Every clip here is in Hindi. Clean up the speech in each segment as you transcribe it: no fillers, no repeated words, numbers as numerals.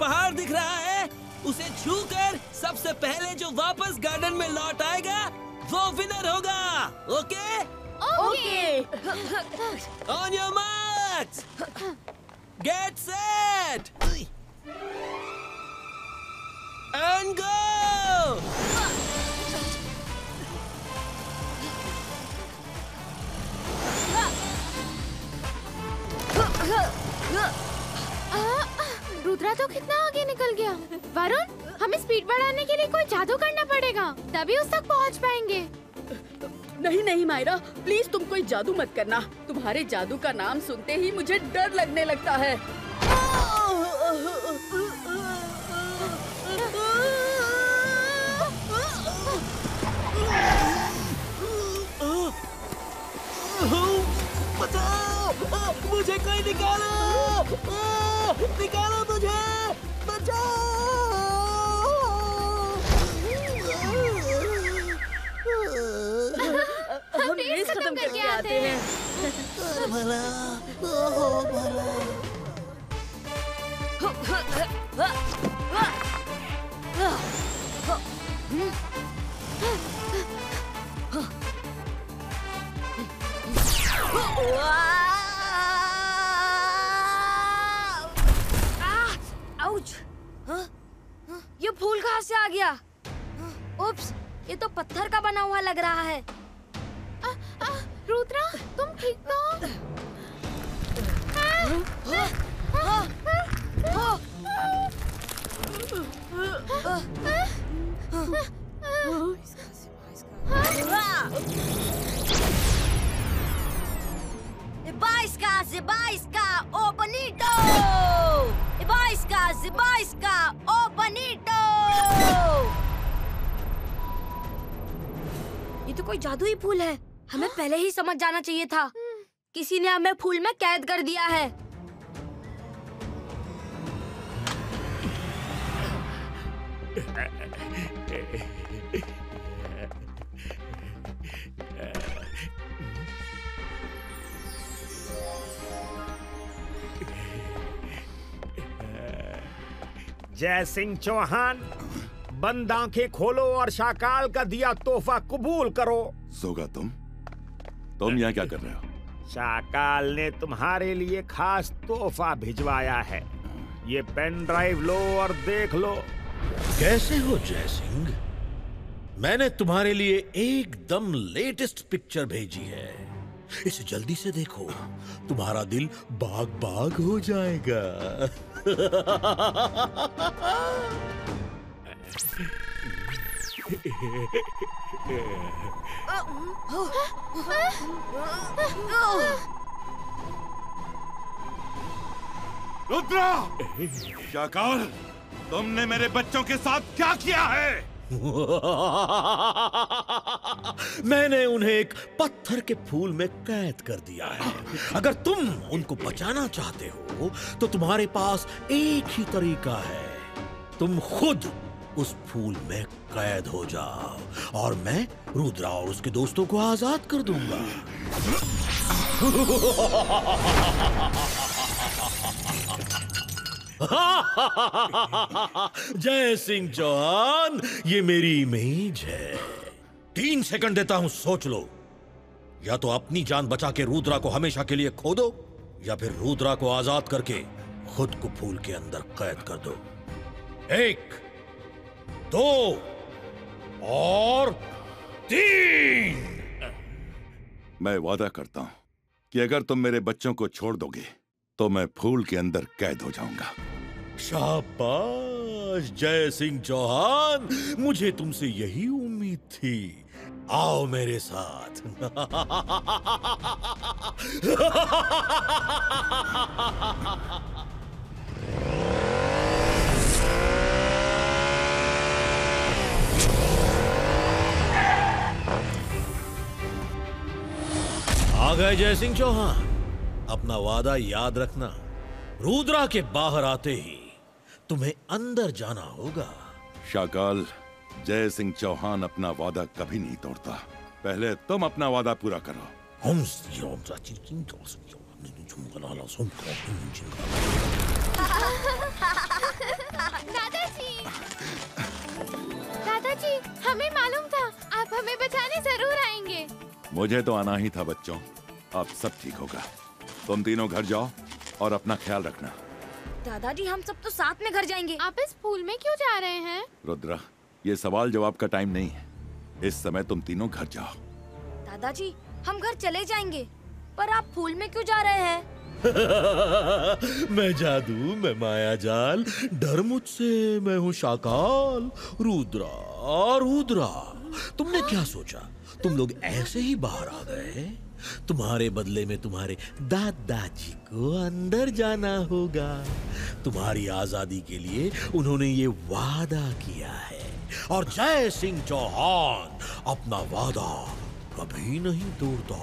पहाड़ दिख रहा है, उसे छूकर सबसे पहले जो वापस गार्डन में लौट आएगा वो विनर होगा। Okay okay. On your marks, get set and go. Rudra तो कितना आगे निकल गया। वरुण, हमें स्पीड बढ़ाने के लिए कोई जादू करना पड़ेगा, तभी उस तक पहुंच पाएंगे। नहीं नहीं मायरा, प्लीज तुम कोई जादू मत करना। तुम्हारे जादू का नाम सुनते ही मुझे डर लगने लगता है। मुझे कोई निकालो, निकालो मुझे, बचाओ। हम रेस खत्म करके आते हैं। भला, ओह भला। ये फूल कहाँ से आ गया? उप्स, ये तो पत्थर का बना हुआ लग रहा है। रुद्रा, तुम ठीक तो हो? Zibaiska, oh bonito! ये तो कोई जादुई फूल है। हमें पहले ही समझ जाना चाहिए था। किसी ने हमें फूल में कैद कर दिया है। जय सिंह चौहान, बंद आंखें खोलो और शाकाल का दिया तोहफा कबूल करो। सोगा, तुम यहाँ क्या कर रहे हो? शाकाल ने तुम्हारे लिए खास तोहफा भिजवाया है। ये पेन ड्राइव लो और देख लो। कैसे हो जय सिंह? मैंने तुम्हारे लिए एकदम लेटेस्ट पिक्चर भेजी है, इसे जल्दी से देखो, तुम्हारा दिल बाग बाग हो जाएगा। रुद्रा, शाकाल, तुमने मेरे बच्चों के साथ क्या किया है? मैंने उन्हें एक पत्थर के फूल में कैद कर दिया है। अगर तुम उनको बचाना चाहते हो तो तुम्हारे पास एक ही तरीका है, तुम खुद उस फूल में कैद हो जाओ और मैं रुद्रा और उसके दोस्तों को आजाद कर दूंगा। जय सिंह चौहान, ये मेरी इमेज है। 3 सेकंड देता हूं, सोच लो, या तो अपनी जान बचा के रुद्रा को हमेशा के लिए खो दो या फिर रुद्रा को आजाद करके खुद को फूल के अंदर कैद कर दो। 1, 2 और 3। मैं वादा करता हूं कि अगर तुम मेरे बच्चों को छोड़ दोगे तो मैं फूल के अंदर कैद हो जाऊंगा। शाबाश जय सिंह चौहान, मुझे तुमसे यही उम्मीद थी। आओ मेरे साथ। आ गए जय सिंह चौहान, अपना वादा याद रखना। रुद्रा के बाहर आते ही तुम्हें अंदर जाना होगा। शाकाल, जय सिंह चौहान अपना वादा कभी नहीं तोड़ता। पहले तुम अपना वादा पूरा करो। दादाजी, दादाजी, हमें मालूम था आप हमें बचाने जरूर आएंगे। मुझे तो आना ही था बच्चों, अब सब ठीक होगा। तुम तीनों घर जाओ और अपना ख्याल रखना। दादाजी, हम सब तो साथ में घर जाएंगे। आप इस पूल में क्यों जा रहे हैं? रुद्रा, ये सवाल जवाब का टाइम नहीं है। इस समय तुम तीनों घर जाओ। दादाजी, हम घर चले जाएंगे, पर आप पूल में क्यों जा रहे हैं? मैं जादू, मैं माया जाल, डर मुझसे, मैं हूँ शाकाल, रुद्रा और रुद्रा। तुमने क्या सोचा? तुम लोग ऐसे ही बाहर आ गए? तुम्हारे बदले में तुम्हारे दादाजी को अंदर जाना होगा। तुम्हारी आजादी के लिए उन्होंने ये वादा किया है, और जय सिंह चौहान अपना वादा कभी नहीं तोड़ता।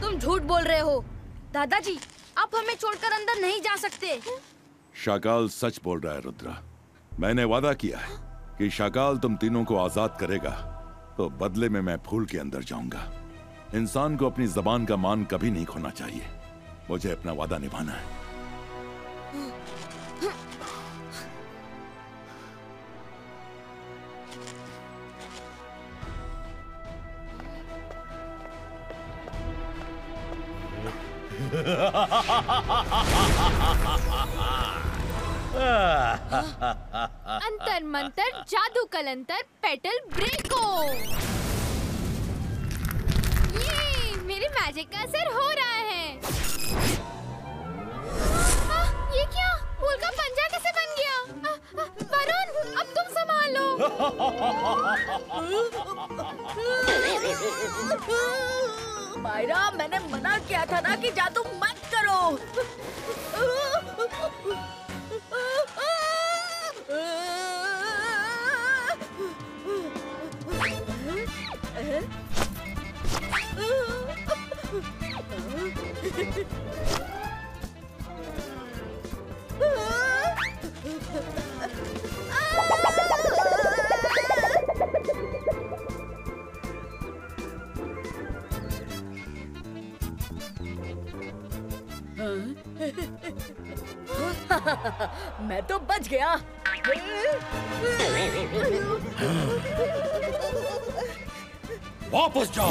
तुम झूठ बोल रहे हो दादाजी, आप हमें छोड़कर अंदर नहीं जा सकते। शाकाल सच बोल रहा है रुद्रा। मैंने वादा किया है कि शाकाल तुम तीनों को आजाद करेगा तो बदले में मैं फूल के अंदर जाऊंगा। इंसान को अपनी जबान का मान कभी नहीं खोना चाहिए। मुझे अपना वादा निभाना है। अंतर मंतर जादू कलंतर पेटल ब्रेको, ये मेरे मैजिक का असर हो रहा है। ये क्या? फूल का पंजा कैसे बन गया? वरुण, अब तुम संभालो। मायरा, मैंने मना किया था ना कि जादू मत करो। मैं तो बच गया। वापस जाओ।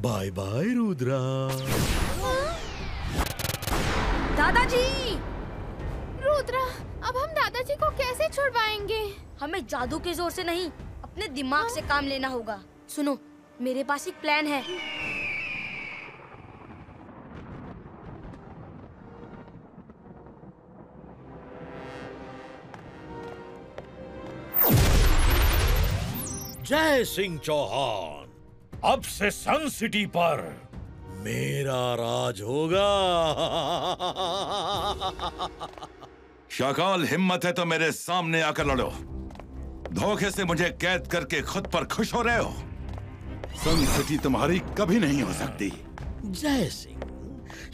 Bye bye Rudra. दादाजी, रुद्रा, अब हम दादाजी को कैसे छुड़वाएंगे? हमें जादू के जोर से नहीं, अपने दिमाग से काम लेना होगा। सुनो, मेरे पास एक प्लान है। जय सिंह चौहान, अब से सन सिटी पर मेरा राज होगा। शाकाल, हिम्मत है तो मेरे सामने आकर लड़ो। धोखे से मुझे कैद करके खुद पर खुश हो रहे हो। सन सिटी तुम्हारी कभी नहीं हो सकती। जय सिंह,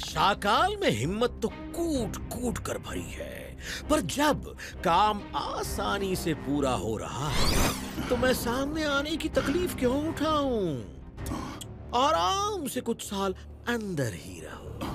शाकाल में हिम्मत तो कूट कूट कर भरी है, पर जब काम आसानी से पूरा हो रहा है तो मैं सामने आने की तकलीफ क्यों उठाऊं? आराम से कुछ साल अंदर ही रहो।